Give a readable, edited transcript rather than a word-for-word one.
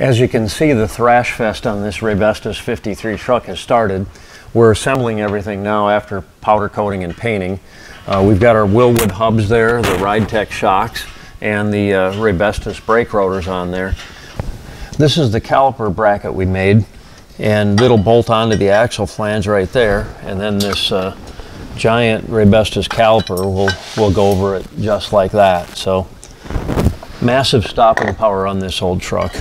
As you can see, the thrash fest on this Raybestos 53 truck has started. We're assembling everything now after powder coating and painting. We've got our Wilwood hubs there, the RideTech shocks, and the Raybestos brake rotors on there. This is the caliper bracket we made, and it'll bolt onto the axle flange right there, and then this giant Raybestos caliper will go over it just like that. So massive stopping power on this old truck.